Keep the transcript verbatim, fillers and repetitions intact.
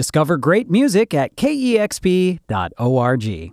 Discover great music at K E X P dot org.